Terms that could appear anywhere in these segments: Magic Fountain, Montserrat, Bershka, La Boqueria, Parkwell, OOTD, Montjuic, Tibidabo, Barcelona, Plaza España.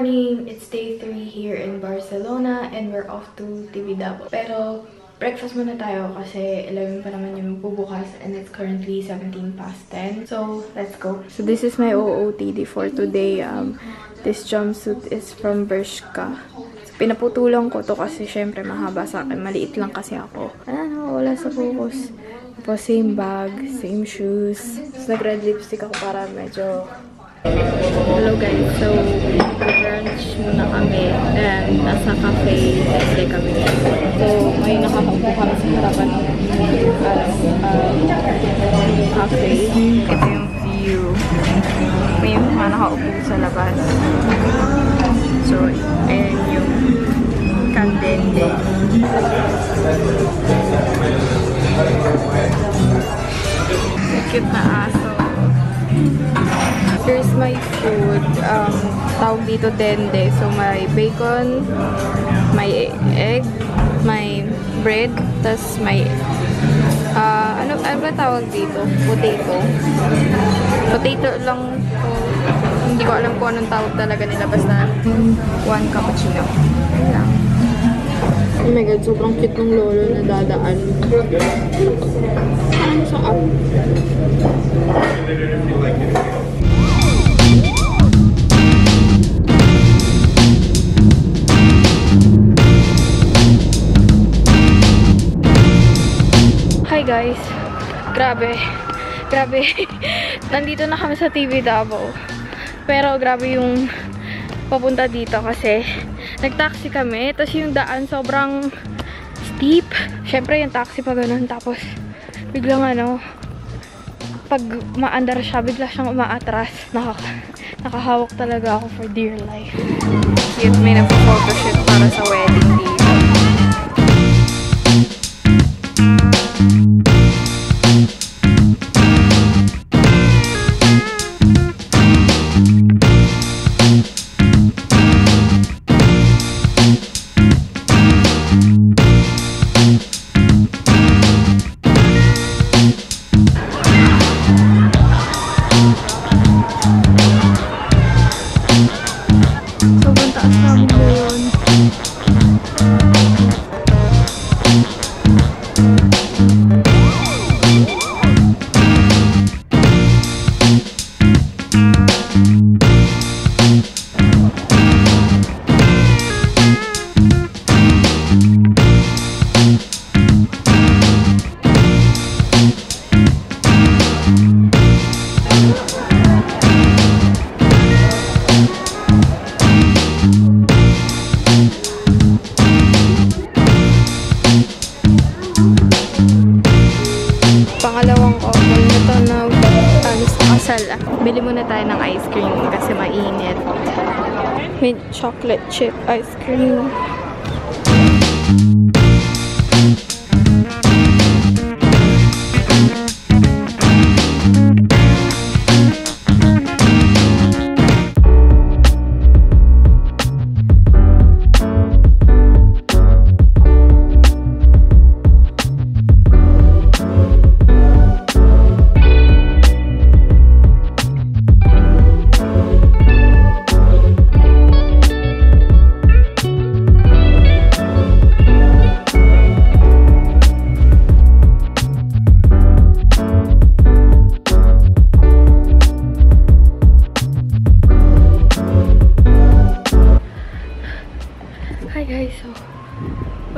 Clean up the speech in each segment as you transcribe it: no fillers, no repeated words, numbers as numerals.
morning, it's day 3 here in Barcelona and we're off to Tibidabo. Pero breakfast muna tayo kasi 11 pa naman yung bubukas and it's currently 10:17. So let's go. So this is my OOTD for today. This jumpsuit is from Bershka. So, pinaputulang ko to kasi syempre mahaba sa akin. Maliit lang kasi ako. Ano, wala sa focus. Tapos same bag, same shoes. So nag-red lipstick ako para medyo... Hello guys, so brunch muna kami and nasa cafe kasi kami. So may nakakaupo kami sa harapan ng cafe. Ito yung view. May mga nakaupo sa labas. So ayan yung candente. Cute na aso. Here's my food, tawag dito dende. So, may bacon, may egg, may bread, tas may, ano ba tawag dito? Potato. Potato lang to. Hindi ko alam kung anong tawag talaga nila. Basta, 1 cappuccino. Ayun lang. Oh my god, sobrang cute ng lolo na dadaan. Saan siya up? Hi guys! Grabe! Grabe! Nandito na kami sa Tibidabo. Pero grabe yung papunta dito kasi nag-taxi kami, tapos yung daan sobrang steep. Syempre yung taxi pa ganun, tapos biglang pag maandar siya, bigla siyang umaatras. Nakahawak talaga ako for dear life. Cute, may nagpo-photoshoot para sa wedding dito. Bili muna tayo ng ice cream kasi mainit. May chocolate chip ice cream.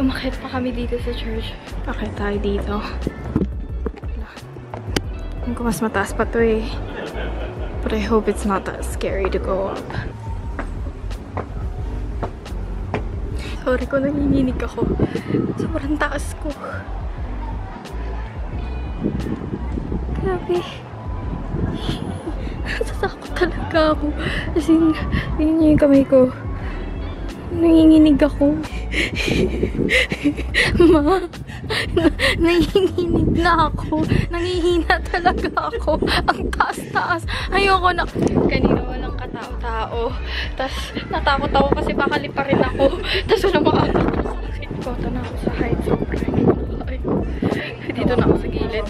Umakit pa kami dito sa church. Akit tayo dito. Alam ko mas mataas pa to eh. But I hope it's not that scary to go up. Sorry ko, nanginginig ako. Sobrang taas ko. Grabe. Nasatakot talaga ako. As in, yun yung kamay ko. Nanginginig ako. Ma, nanginginig na ako. Nangihina talaga ako. Ang taas-taas. Ayoko na. Kanina walang katao-tao. Tapos natakot ako kasi baka liparin ako. Tapos walang makakakot sa akin. Kota na ako sa height. Sobrang ay, dito na ako sa gilid.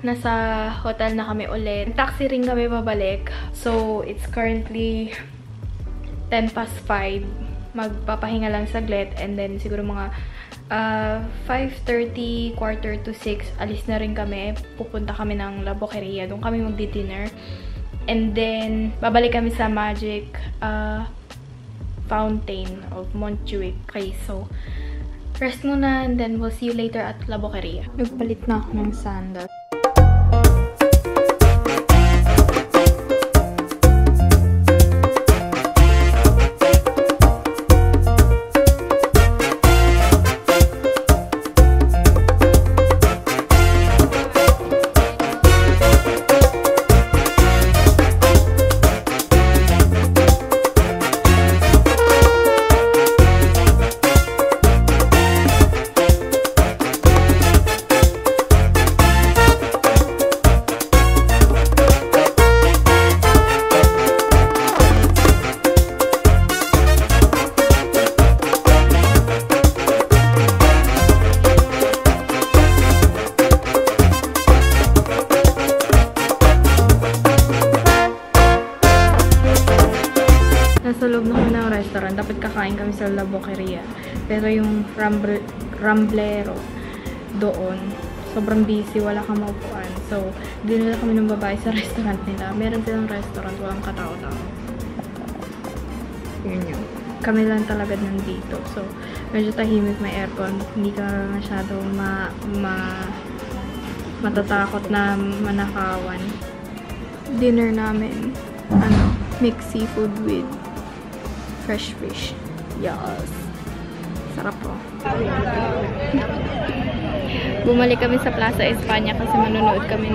nasa hotel na kami ulit. Taxi rin kami babalik. So, it's currently 10 past 5. Magpapahinga lang saglit. And then, siguro mga 5:30, quarter to 6, alis na rin kami. Pupunta kami ng La Boqueria. Doon kami magdi-dinner. And then, babalik kami sa Magic Fountain of Montjuic. Okay, so, rest muna, and then we'll see you later at La Boqueria. Nagpalit na ako ng sandal. Dapat kakain kami sa La Boqueria. Pero yung Ramblero doon, sobrang busy, wala kang maupuan. So, dinala kami ng babae sa restaurant nila. Meron silang restaurant, walang katao-tao. Yun yun. Kami lang talaga nandito. So, medyo tahimik, may aircon. Hindi ka masyado matatakot na manakawan. Dinner namin, mixed seafood with fresh fish. Yes. Sarap po. Bumalik kami sa Plaza España kasi manunood kami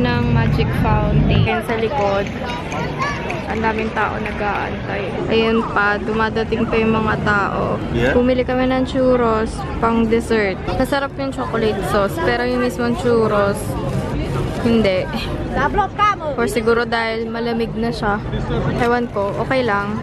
ng Magic Fountain. Sa likod, ang daming tao nag-aantay. Ayun pa, dumadating pa yung mga tao. Bumili kami ng churros pang dessert. Masarap yung chocolate sauce, pero yung mismong churros, hindi. Or siguro dahil malamig na siya. Ewan ko, okay lang.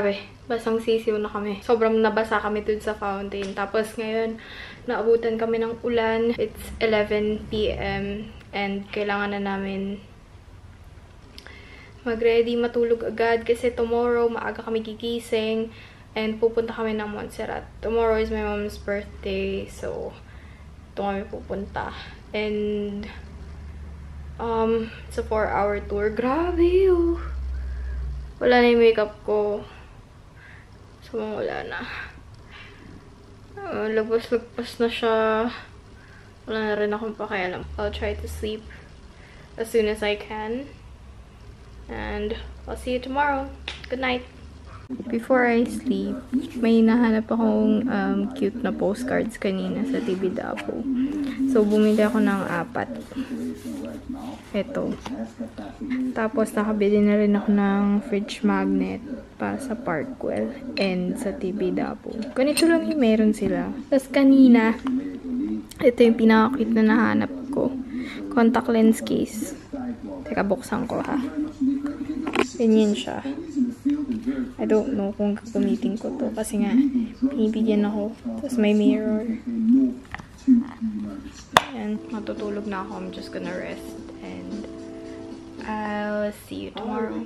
Grabe, basang sisiw na kami. Sobrang nabasa kami dun sa fountain. Tapos ngayon, naabutan kami ng ulan. It's 11 PM and kailangan na namin mag-ready, matulog agad kasi tomorrow maaga kami gigising and pupunta kami ng Montserrat. Tomorrow is my mom's birthday, so ito kami pupunta. And it's a 4-hour tour. Grabe, oh. Wala na yung makeup ko. So, wala na. Lagpas-lagpas na siya. Wala na rin akong pakialam. I'll try to sleep as soon as I can. And I'll see you tomorrow. Good night. Before I sleep, may nahanap akong cute na postcards kanina sa Tibidabo. So, bumili ako ng 4. Ito. Tapos, nakabili na rin ako ng fridge magnet para sa Parkwell and sa Tibidabo. Ganito lang yung meron sila. Tapos, kanina, ito yung pinaka-cute na nahanap ko. Contact lens case. Teka, buksan ko ha. Ganyan siya. I don't know kung gagamitin ko to kasi nga, pinibigyan ako. Tapos, may mirror. And matutulog na ako. I'm just gonna rest and I'll see you tomorrow.